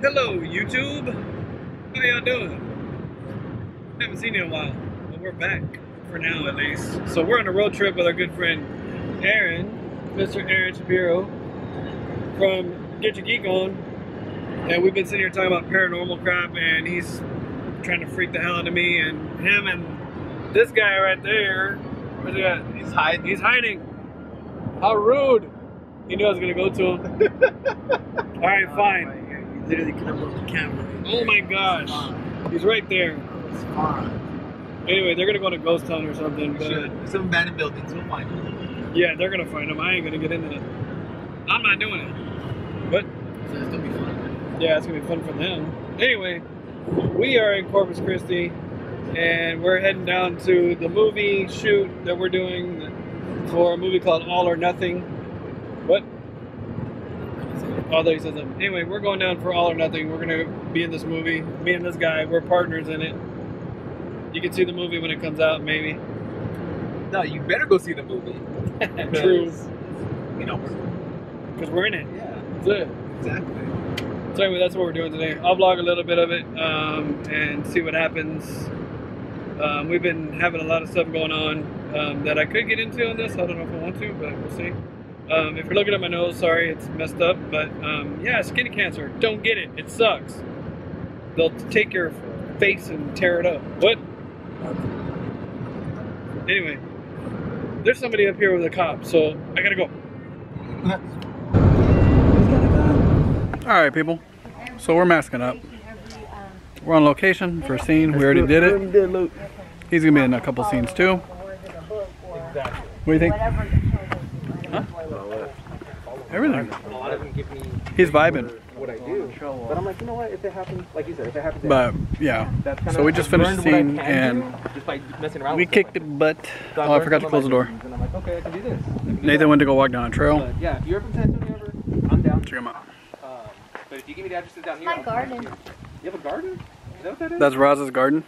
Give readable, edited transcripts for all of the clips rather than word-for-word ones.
Hello, YouTube. How y'all doing? Haven't seen you in a while, but we're back for now at least. So we're on a road trip with our good friend Aaron, Mr. Aaron Shapiro from Get Your Geek On. And we've been sitting here talking about paranormal crap, and he's trying to freak the hell out of me and him and this guy right there. Where's he at? He's hiding. He's hiding. How rude. He knew I was going to go to him. Alright, fine. You literally could have looked the camera. Oh my gosh. He's right there. It's fine. Anyway, they're going to go to Ghost Town or something. But some abandoned buildings. We'll find them. Yeah, they're going to find them. I ain't going to get into it. I'm not doing it. But so it's going to be fun. Yeah, it's gonna be fun for them. Anyway, we are in Corpus Christi, and we're heading down to the movie shoot that we're doing for a movie called All or Nothing. What? Oh, there he says something. Anyway, we're going down for All or Nothing. We're gonna be in this movie. Me and this guy, we're partners in it. You can see the movie when it comes out, maybe. No, you better go see the movie. True. You know, because we're in it. Yeah. That's it. Exactly. So anyway, that's what we're doing today. I'll vlog a little bit of it and see what happens. We've been having a lot of stuff going on that I could get into on this. I don't know if I want to, but we'll see. If you're looking at my nose, sorry, it's messed up. But yeah, skin cancer. Don't get it. It sucks. They'll take your face and tear it up. What? Anyway, there's somebody up here with a cop, so I gotta go. Alright people, so we're masking up. We're on location for a scene. We already did it. He's gonna be in a couple scenes too. What do you think? Huh? Everything. He's vibing. But I'm like, you know what, if it happens, like you said, if it happens. But yeah, so we just finished the scene and we kicked it butt. Oh, I forgot to close the door. Nathan went to go walk down a trail. Yeah, if you're from San Antonio, I'm down. Check him out. But if you give me the addresses down here, my garden. You have a garden? Is that what that is? That's Roz's garden.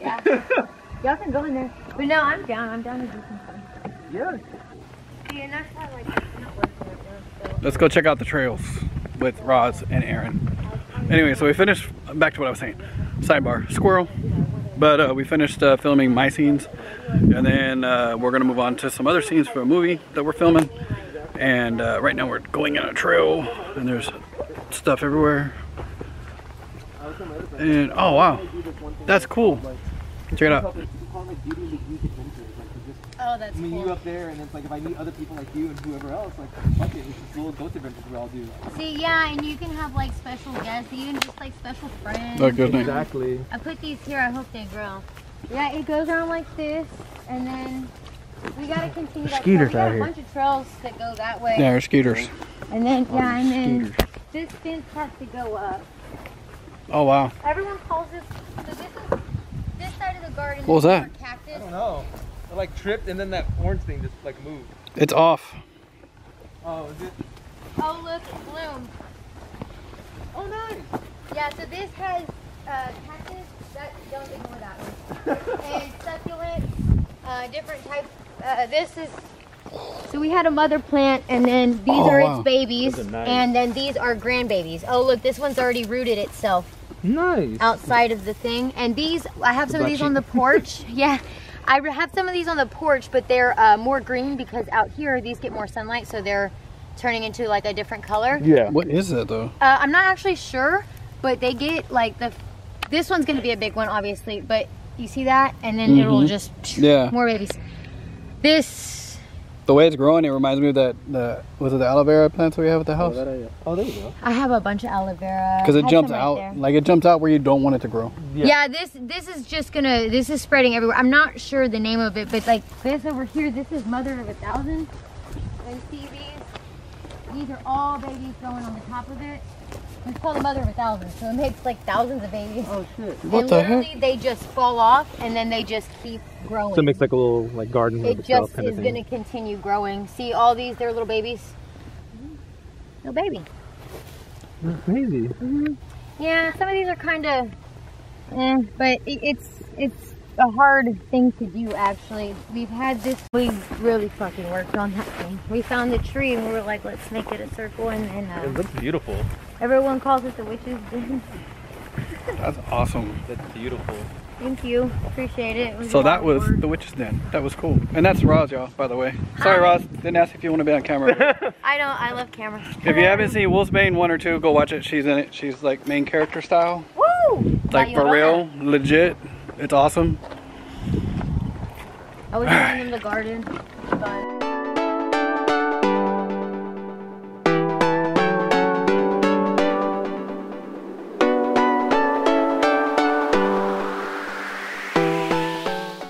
Yeah. Y'all can go in there. But no, I'm down. I'm down to do something. Yeah. See, and that's how, like, I'm not working right now, so. Let's go check out the trails with Roz and Aaron. Anyway, so we finished. Back to what I was saying. Sidebar. Squirrel. But we finished filming my scenes, and then we're gonna move on to some other scenes for a movie that we're filming. And right now we're going on a trail, and there's stuff everywhere. And oh wow, that's cool. Check it out. Oh, that's cool. You up there, and it's like if I meet other people like you and whoever else, like fuck it, it's just little ghost adventures we all do. See, yeah, and you can have like special guests, even just like special friends. Exactly. I put these here. I hope they grow. Yeah, it goes on like this, and then we gotta continue. That skeeters we got out here. A bunch of trails that go that way. Yeah, there's skeeters. And then yeah, and then. This fence has to go up. Oh wow. Everyone calls this, so this is, this side of the garden. What was that? Cactus. I don't know. It like tripped and then that orange thing just like moved. It's off. Oh, is it? Oh look, it bloomed. Oh nice. Yeah, so this has cactus, that, don't ignore that one. And succulents, different types. This is, so we had a mother plant, and then these are wow. Its babies, nice. And then these are grandbabies. Oh look, this one's already rooted itself. Nice. Outside of the thing, and these, I have some of these on the porch. Yeah, I have some of these on the porch, but they're more green because out here these get more sunlight, so they're turning into like a different color. Yeah. What is that though? I'm not actually sure, but they get like the. This one's going to be a big one, obviously, but you see that, and then it'll just yeah more babies. This. The way it's growing, it reminds me of that, was it the aloe vera plants that we have at the house? Oh, there you go. I have a bunch of aloe vera. Because it jumps out, right like it jumps out where you don't want it to grow. Yeah, yeah this is just gonna, this is spreading everywhere. I'm not sure the name of it, but like this over here, this is mother of a thousand. And see these? These are all babies growing on the top of it. It's called the mother of a thousand, so it makes like thousands of babies. Oh shit! What the heck? They just fall off, and then they just keep growing. So it makes like a little like garden. It just is going to continue growing. See all these? They're little babies. No baby. That's crazy. Mm-hmm. Yeah, some of these are kind of But it's a hard thing to do, actually. We've had this, we really fucking worked on that thing. We found the tree and we were like, let's make it a circle, and then it looks beautiful. Everyone calls it the Witch's Den. That's awesome. That's beautiful. Thank you, appreciate it. So that was the Witch's Den. That was cool. And that's Roz, y'all, by the way. Sorry, Roz, didn't ask if you want to be on camera. I don't, I love cameras. If you haven't seen Wolfsbane 1 or 2, go watch it. She's in it. She's like main character style. Woo! Like for real, legit. It's awesome. I was in the garden. But...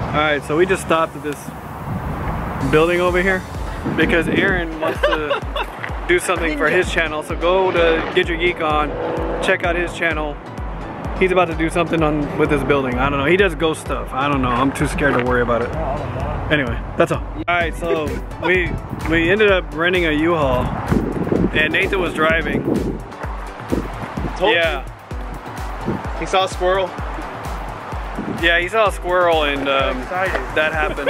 Alright, so we just stopped at this building over here because Aaron wants to do something for his channel. So go to Get Your Geek On, check out his channel. He's about to do something on with this building. I don't know, he does ghost stuff. I don't know, I'm too scared to worry about it. Anyway, that's all. Alright, so we ended up renting a U-Haul and Nathan was driving. Yeah. He saw a squirrel. Yeah, he saw a squirrel and that happened.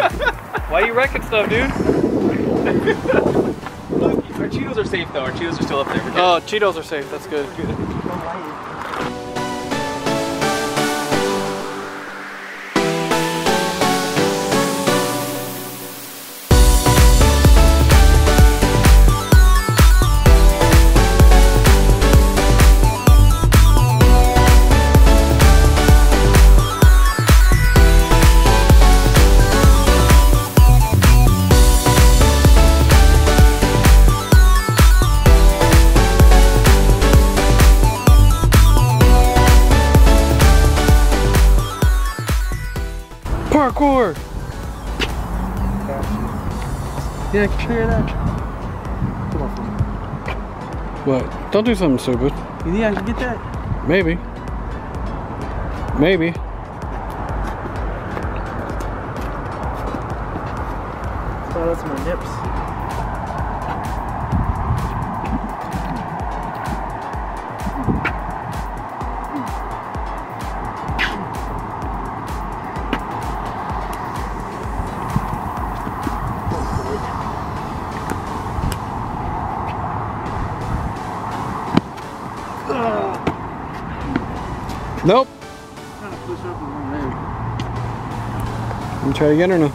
Why are you wrecking stuff, dude? Look, our Cheetos are safe though. Our Cheetos are still up there. Oh, Cheetos are safe. That's good. Parkour! Yeah, I can show you that. What? Don't do something stupid. You think I can get that? Maybe. Maybe. Oh, that's my nips. Nope. Let me try again or no? Yeah.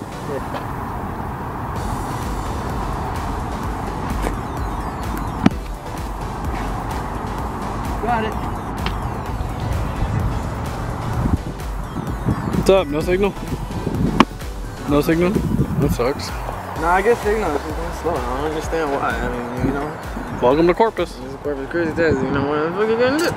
Got it. What's up? No signal? No signal? That sucks. No, I get signals. It's going slow. I don't understand why. I mean, you know. Welcome to Corpus. This is Corpus Christi. You know what the fuck you're gonna do?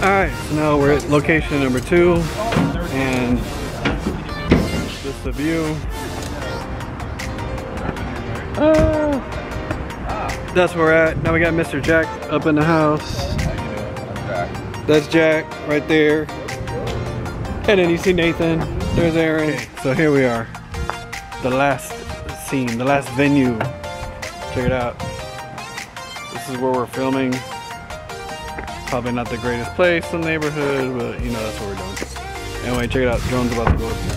Alright, so now we're at location number 2 and just the view. That's where we're at. Now we got Mr. Jack up in the house. That's Jack right there. And then you see Nathan. There's Aaron. Okay, so here we are. The last scene, the last venue. Check it out. This is where we're filming. Probably not the greatest place in the neighborhood, but you know, that's what we're doing. Anyway, check it out. Drone's about to go up here.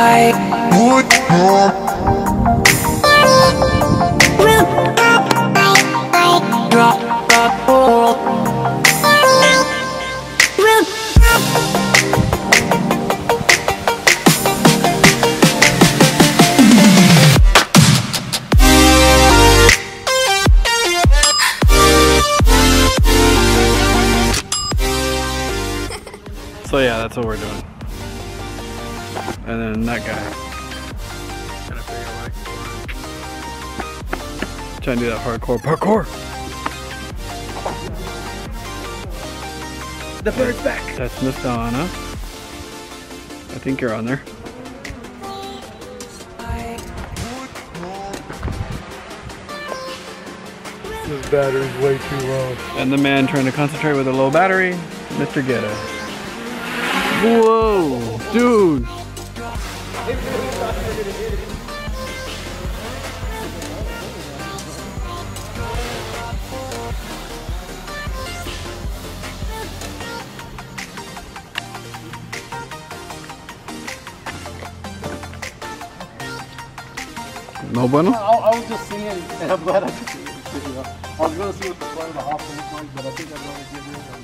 I would So yeah, that's what we're doing. And then that guy. Gotta figure out what I can do. Trying to do that hardcore parkour. The bird's back. That's Nathana. I think you're on there. This battery's way too low. And the man trying to concentrate with a low battery, Mr. Ghetto. Whoa, dude. No bueno? I was just seeing it, and I'm glad I could see it. I was going to see what the flight of the hawk looks like, but I think I'd rather give it.